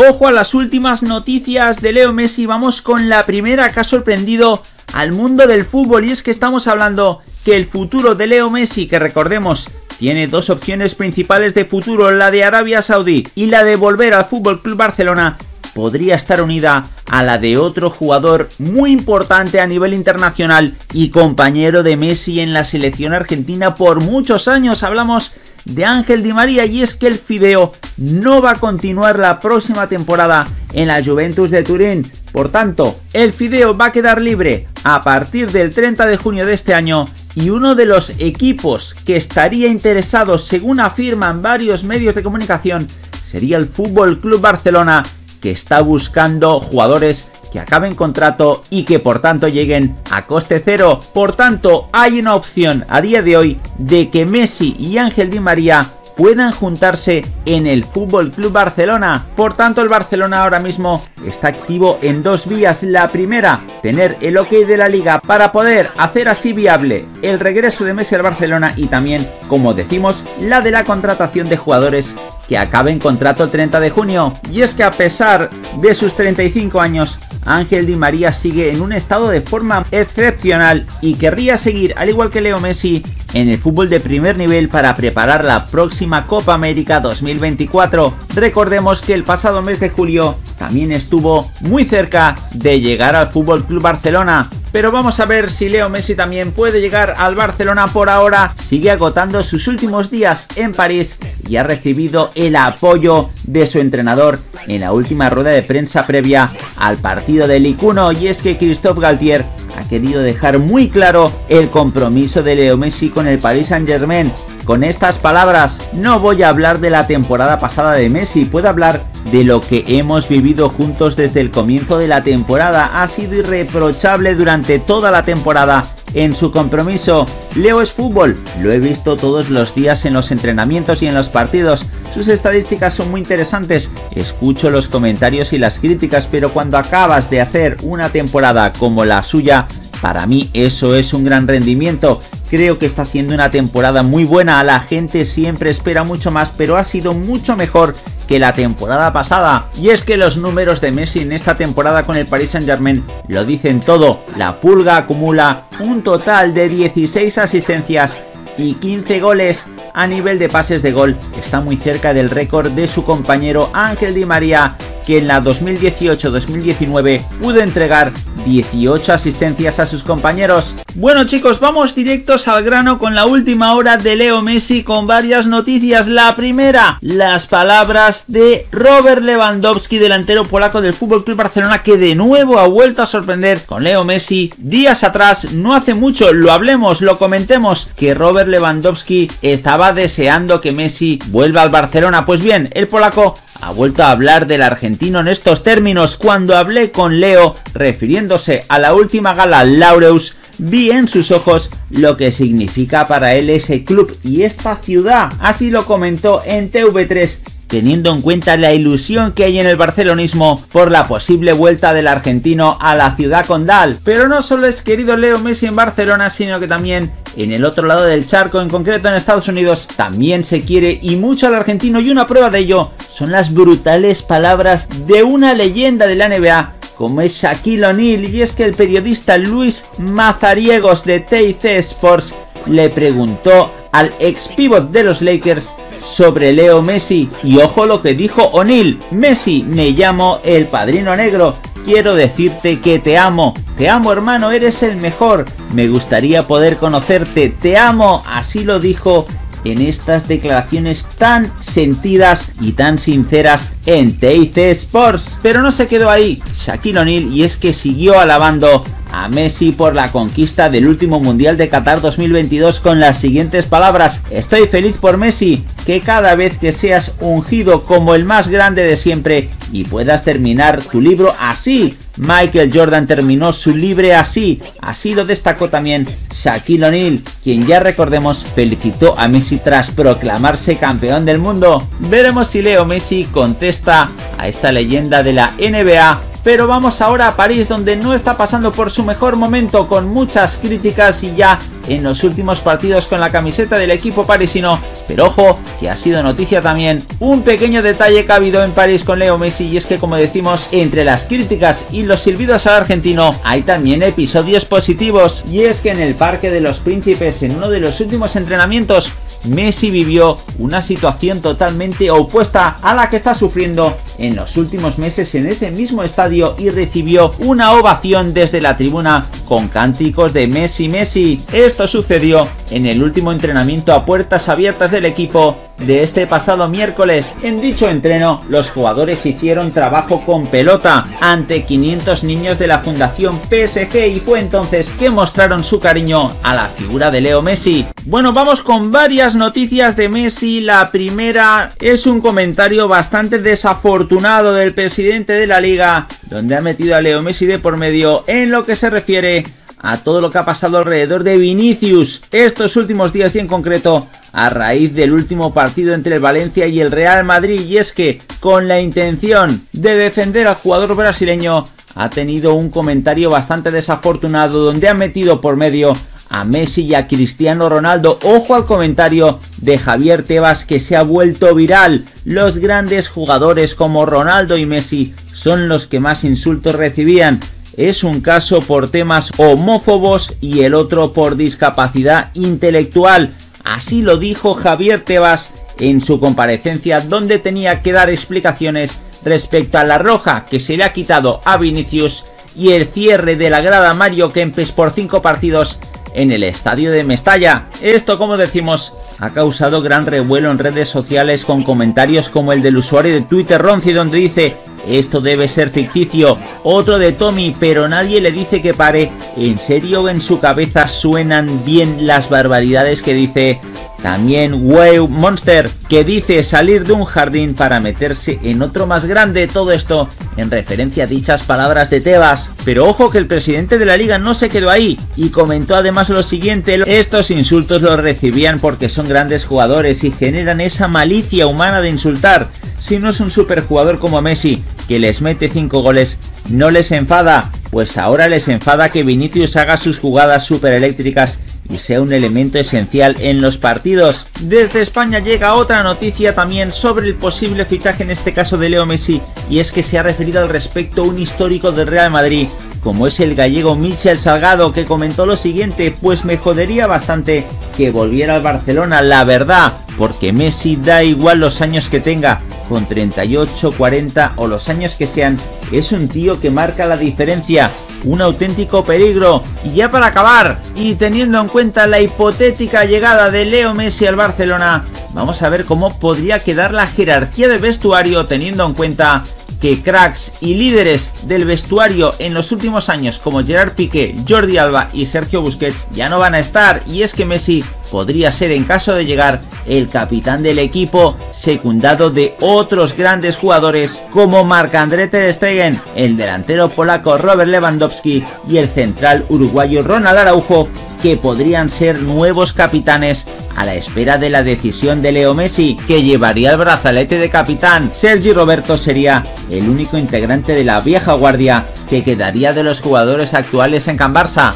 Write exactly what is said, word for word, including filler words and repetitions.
Ojo a las últimas noticias de Leo Messi. Vamos con la primera que ha sorprendido al mundo del fútbol, y es que estamos hablando que el futuro de Leo Messi, que recordemos tiene dos opciones principales de futuro, la de Arabia Saudí y la de volver al F C Barcelona, podría estar unida a la de otro jugador muy importante a nivel internacional y compañero de Messi en la selección argentina por muchos años. Hablamos de Ángel Di María, y es que el fideo no va a continuar la próxima temporada en la Juventus de Turín. Por tanto, el fideo va a quedar libre a partir del treinta de junio de este año, y uno de los equipos que estaría interesado, según afirman varios medios de comunicación, sería el F C Barcelona, que está buscando jugadores que acaben contrato y que por tanto lleguen a coste cero. Por tanto, hay una opción a día de hoy de que Messi y Ángel Di María puedan juntarse en el F C Barcelona. Por tanto, el Barcelona ahora mismo está activo en dos vías. La primera, tener el ok de la liga para poder hacer así viable el regreso de Messi al Barcelona, y también, como decimos, la de la contratación de jugadores que acaben contrato el treinta de junio. Y es que a pesar de sus treinta y cinco años, Ángel Di María sigue en un estado de forma excepcional y querría seguir, al igual que Leo Messi, en el fútbol de primer nivel para preparar la próxima Copa América dos mil veinticuatro. Recordemos que el pasado mes de julio también estuvo muy cerca de llegar al F C Barcelona. Pero vamos a ver si Leo Messi también puede llegar al Barcelona. Por ahora sigue agotando sus últimos días en París y ha recibido el apoyo de su entrenador en la última rueda de prensa previa al partido de Ligue uno. Y es que Christophe Galtier ha querido dejar muy claro el compromiso de Leo Messi con el Paris Saint Germain con estas palabras: no voy a hablar de la temporada pasada de Messi, puedo hablar de lo que hemos vivido juntos desde el comienzo de la temporada. Ha sido irreprochable durante toda la temporada en su compromiso. Leo es fútbol, lo he visto todos los días en los entrenamientos y en los partidos. Sus estadísticas son muy interesantes, escucho los comentarios y las críticas, pero cuando acabas de hacer una temporada como la suya, para mí eso es un gran rendimiento. Creo que está haciendo una temporada muy buena, la gente siempre espera mucho más, pero ha sido mucho mejor que la temporada pasada. Y es que los números de Messi en esta temporada con el Paris Saint Germain lo dicen todo. La pulga acumula un total de dieciséis asistencias y quince goles. A nivel de pases de gol está muy cerca del récord de su compañero Ángel Di María, que en la dos mil dieciocho dos mil diecinueve pudo entregar dieciocho asistencias a sus compañeros. Bueno, chicos, vamos directos al grano con la última hora de Leo Messi, con varias noticias. La primera, las palabras de Robert Lewandowski, delantero polaco del F C Barcelona, que de nuevo ha vuelto a sorprender con Leo Messi. Días atrás, no hace mucho, lo hablemos, lo comentemos, que Robert Lewandowski estaba deseando que Messi vuelva al Barcelona. Pues bien, el polaco ha vuelto a hablar del argentino en estos términos: cuando hablé con Leo, refiriéndose a la última gala Laureus, vi en sus ojos lo que significa para él ese club y esta ciudad. Así lo comentó en T V tres, teniendo en cuenta la ilusión que hay en el barcelonismo por la posible vuelta del argentino a la ciudad condal. Pero no solo es querido Leo Messi en Barcelona, sino que también en el otro lado del charco, en concreto en Estados Unidos, también se quiere y mucho al argentino, y una prueba de ello son las brutales palabras de una leyenda de la N B A como es Shaquille O'Neal. Y es que el periodista Luis Mazariegos de T I C Sports le preguntó al ex pívot de los Lakers sobre Leo Messi, y ojo lo que dijo O'Neal: Messi, me llamo el padrino negro, quiero decirte que te amo, te amo hermano, eres el mejor, me gustaría poder conocerte, te amo. Así lo dijo en estas declaraciones tan sentidas y tan sinceras en T I C Sports. Pero no se quedó ahí Shaquille O'Neal, y es que siguió alabando a Messi por la conquista del último mundial de Qatar dos mil veintidós con las siguientes palabras: estoy feliz por Messi, que cada vez que seas ungido como el más grande de siempre y puedas terminar tu libro así. Michael Jordan terminó su libro así. Así lo destacó también Shaquille O'Neal, quien, ya recordemos, felicitó a Messi tras proclamarse campeón del mundo. Veremos si Leo Messi contesta a esta leyenda de la N B A, pero vamos ahora a París, donde no está pasando por su mejor momento, con muchas críticas y ya en los últimos partidos con la camiseta del equipo parisino. Pero ojo, que ha sido noticia también un pequeño detalle que ha habido en París con Leo Messi, y es que, como decimos, entre las críticas y los silbidos al argentino hay también episodios positivos, y es que en el Parque de los Príncipes, en uno de los últimos entrenamientos, Messi vivió una situación totalmente opuesta a la que está sufriendo en los últimos meses en ese mismo estadio, y recibió una ovación desde la tribuna con cánticos de Messi, Messi. Esto sucedió en el último entrenamiento a puertas abiertas del equipo de este pasado miércoles. En dicho entreno, los jugadores hicieron trabajo con pelota ante quinientos niños de la Fundación P S G, y fue entonces que mostraron su cariño a la figura de Leo Messi. Bueno, vamos con varias noticias de Messi. La primera es un comentario bastante desafortunado del presidente de la liga, donde ha metido a Leo Messi de por medio en lo que se refiere a todo lo que ha pasado alrededor de Vinicius estos últimos días, y en concreto a raíz del último partido entre el Valencia y el Real Madrid. Y es que, con la intención de defender al jugador brasileño, ha tenido un comentario bastante desafortunado, donde ha metido por medio a Messi y a Cristiano Ronaldo. Ojo al comentario de Javier Tebas, que se ha vuelto viral. Los grandes jugadores como Ronaldo y Messi son los que más insultos recibían. Es un caso por temas homófobos y el otro por discapacidad intelectual. Así lo dijo Javier Tebas en su comparecencia, donde tenía que dar explicaciones respecto a la roja que se le ha quitado a Vinicius y el cierre de la grada Mario Kempes por cinco partidos en el estadio de Mestalla. Esto, como decimos, ha causado gran revuelo en redes sociales, con comentarios como el del usuario de Twitter Ronci, donde dice: esto debe ser ficticio. Otro de Tommy: pero nadie le dice que pare. En serio, en su cabeza suenan bien las barbaridades que dice. También Wow Monster, que dice: salir de un jardín para meterse en otro más grande. Todo esto en referencia a dichas palabras de Tebas. Pero ojo, que el presidente de la liga no se quedó ahí, y comentó además lo siguiente: estos insultos los recibían porque son grandes jugadores y generan esa malicia humana de insultar. Si no es un superjugador como Messi, que les mete cinco goles, no les enfada. Pues ahora les enfada que Vinicius haga sus jugadas supereléctricas y sea un elemento esencial en los partidos. Desde España llega otra noticia también sobre el posible fichaje, en este caso de Leo Messi, y es que se ha referido al respecto un histórico del Real Madrid, como es el gallego Michel Salgado, que comentó lo siguiente: pues me jodería bastante que volviera al Barcelona, la verdad, porque Messi, da igual los años que tenga, con treinta y ocho, cuarenta o los años que sean, es un tío que marca la diferencia, un auténtico peligro. Y ya para acabar, y teniendo en cuenta la hipotética llegada de Leo Messi al Barcelona, vamos a ver cómo podría quedar la jerarquía de vestuario, teniendo en cuenta que cracks y líderes del vestuario en los últimos años como Gerard Piqué, Jordi Alba y Sergio Busquets ya no van a estar. Y es que Messi podría ser, en caso de llegar, el capitán del equipo, secundado de otros grandes jugadores como Marc-André Ter Stegen, el delantero polaco Robert Lewandowski y el central uruguayo Ronald Araujo, que podrían ser nuevos capitanes a la espera de la decisión de Leo Messi, que llevaría el brazalete de capitán. Sergi Roberto sería el único integrante de la vieja guardia que quedaría de los jugadores actuales en Camp Barça.